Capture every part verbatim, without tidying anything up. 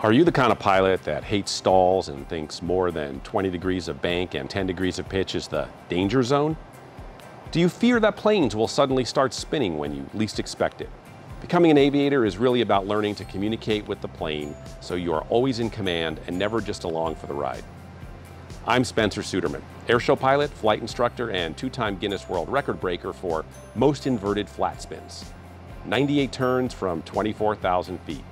Are you the kind of pilot that hates stalls and thinks more than twenty degrees of bank and ten degrees of pitch is the danger zone? Do you fear that planes will suddenly start spinning when you least expect it? Becoming an aviator is really about learning to communicate with the plane so you are always in command and never just along for the ride. I'm Spencer Suderman, airshow pilot, flight instructor, and two-time Guinness World Record breaker for most inverted flat spins, ninety-eight turns from twenty-four thousand feet.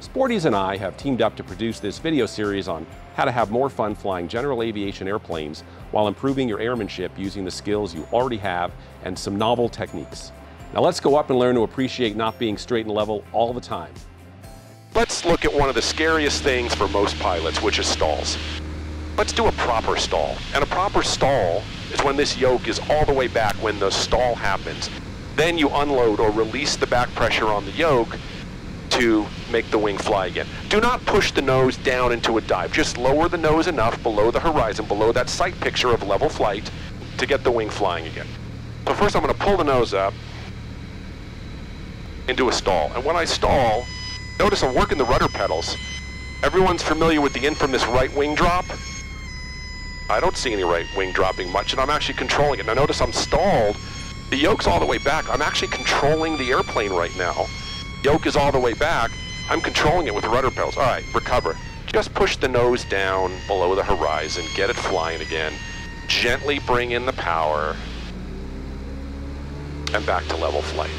Sporty's and I have teamed up to produce this video series on how to have more fun flying general aviation airplanes while improving your airmanship using the skills you already have and some novel techniques. Now let's go up and learn to appreciate not being straight and level all the time. Let's look at one of the scariest things for most pilots, which is stalls. Let's do a proper stall. And a proper stall is when this yoke is all the way back when the stall happens. Then you unload or release the back pressure on the yoke to make the wing fly again. Do not push the nose down into a dive. Just lower the nose enough below the horizon, below that sight picture of level flight, to get the wing flying again. So first I'm going to pull the nose up into a stall. And when I stall, notice I'm working the rudder pedals. Everyone's familiar with the infamous right wing drop. I don't see any right wing dropping much, and I'm actually controlling it. Now notice I'm stalled. The yoke's all the way back. I'm actually controlling the airplane right now. Yoke is all the way back. I'm controlling it with rudder pedals. All right, recover. Just push the nose down below the horizon. Get it flying again. Gently bring in the power. And back to level flight.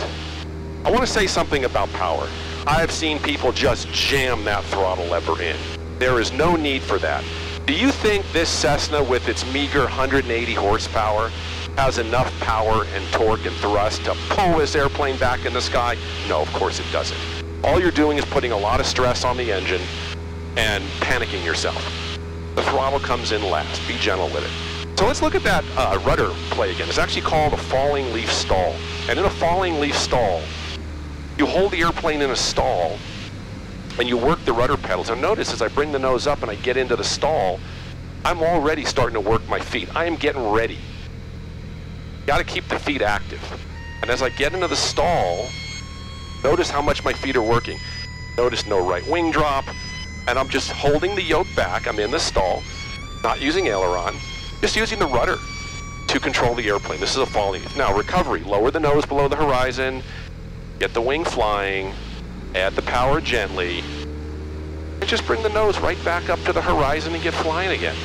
I want to say something about power. I have seen people just jam that throttle lever in. There is no need for that. Do you think this Cessna with its meager one hundred eighty horsepower has enough power and torque and thrust to pull this airplane back in the sky? No, of course it doesn't. All you're doing is putting a lot of stress on the engine and panicking yourself. The throttle comes in last. Be gentle with it. So let's look at that uh, rudder play again. It's actually called a falling leaf stall. And in a falling leaf stall, you hold the airplane in a stall and you work the rudder pedals. And notice as I bring the nose up and I get into the stall, I'm already starting to work my feet. I am getting ready. Got to keep the feet active. And as I get into the stall, notice how much my feet are working. Notice no right wing drop, and I'm just holding the yoke back. I'm in the stall, not using aileron, just using the rudder to control the airplane. This is a falling. Now recovery, lower the nose below the horizon, get the wing flying, add the power gently, and just bring the nose right back up to the horizon and get flying again.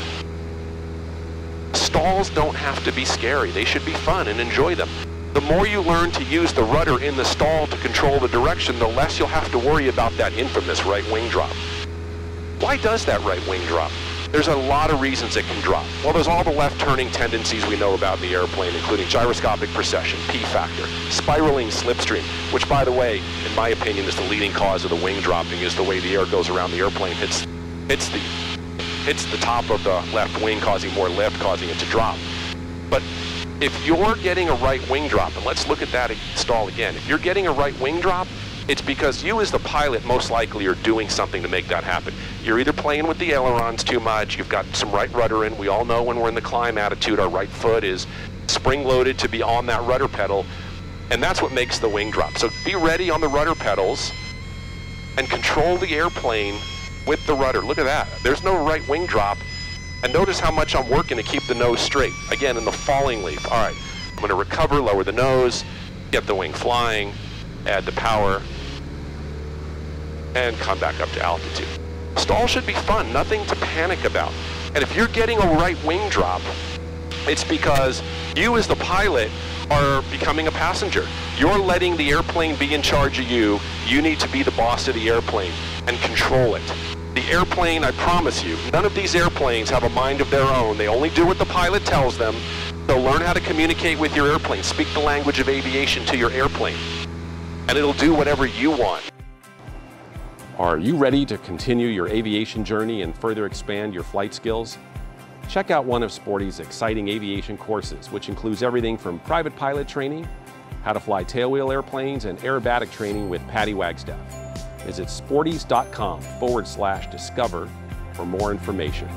Stalls don't have to be scary. They should be fun and enjoy them. The more you learn to use the rudder in the stall to control the direction, the less you'll have to worry about that infamous right wing drop. Why does that right wing drop? There's a lot of reasons it can drop. Well, there's all the left turning tendencies we know about in the airplane, including gyroscopic precession, P factor, spiraling slipstream, which by the way, in my opinion, is the leading cause of the wing dropping, is the way the air goes around the airplane. It's, it's the hits the top of the left wing, causing more lift, causing it to drop. But if you're getting a right wing drop, and let's look at that stall again, if you're getting a right wing drop, it's because you as the pilot most likely are doing something to make that happen. You're either playing with the ailerons too much, you've got some right rudder in. We all know when we're in the climb attitude, our right foot is spring-loaded to be on that rudder pedal, and that's what makes the wing drop. So be ready on the rudder pedals and control the airplane with the rudder. Look at that. There's no right wing drop. And notice how much I'm working to keep the nose straight. Again, in the falling leaf. All right, I'm going to recover, lower the nose, get the wing flying, add the power, and come back up to altitude. Stall should be fun, nothing to panic about. And if you're getting a right wing drop, it's because you as the pilot are becoming a passenger. You're letting the airplane be in charge of you. You need to be the boss of the airplane and control it. The airplane, I promise you, none of these airplanes have a mind of their own. They only do what the pilot tells them. So learn how to communicate with your airplane. Speak the language of aviation to your airplane, and it'll do whatever you want. Are you ready to continue your aviation journey and further expand your flight skills? Check out one of Sporty's exciting aviation courses, which includes everything from private pilot training, how to fly tailwheel airplanes, and aerobatic training with Patty Wagstaff. Visit sportys dot com forward slash discover for more information.